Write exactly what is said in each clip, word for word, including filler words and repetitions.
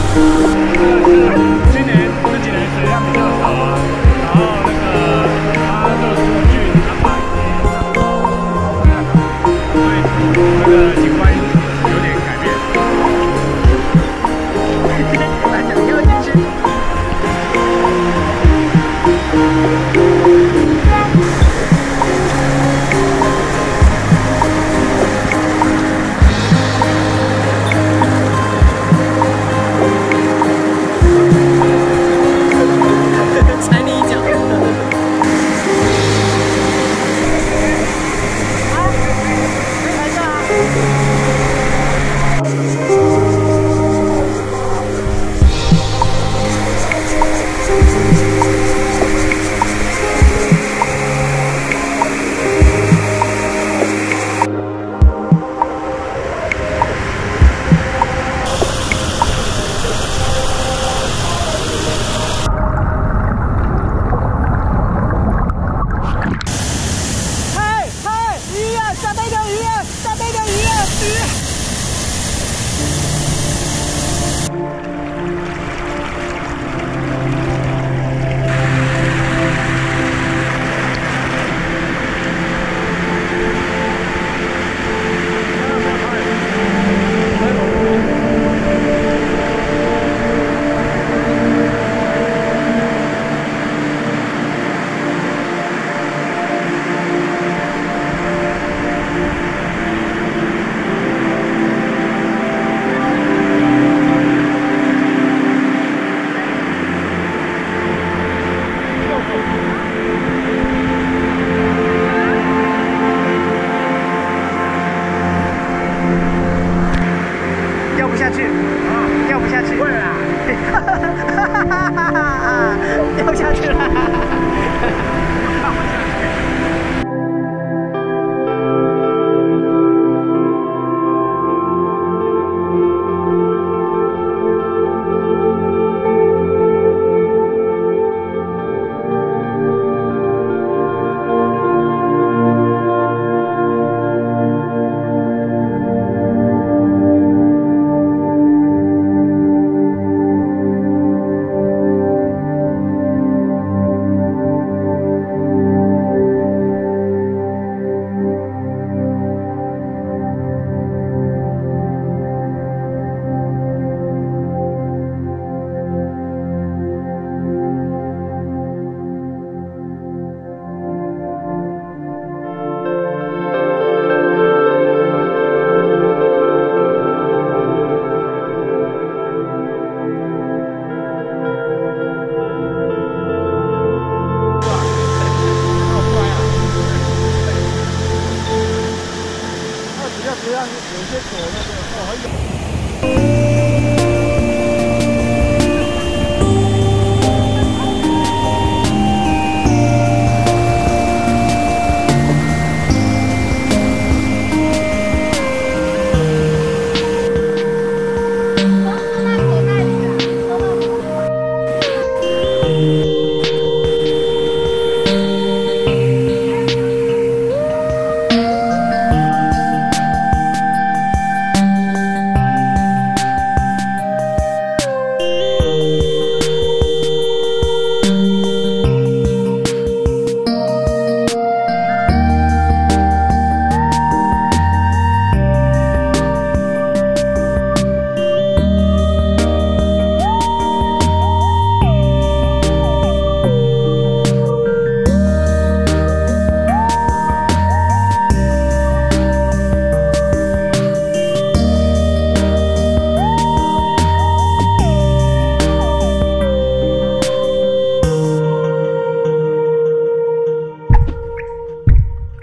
今年这几年水量比较少啊，然后那个它的数据它反映，所以那个景观有点改变。把整个进去。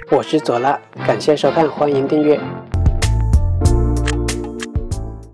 我是左拉，感谢收看，欢迎订阅。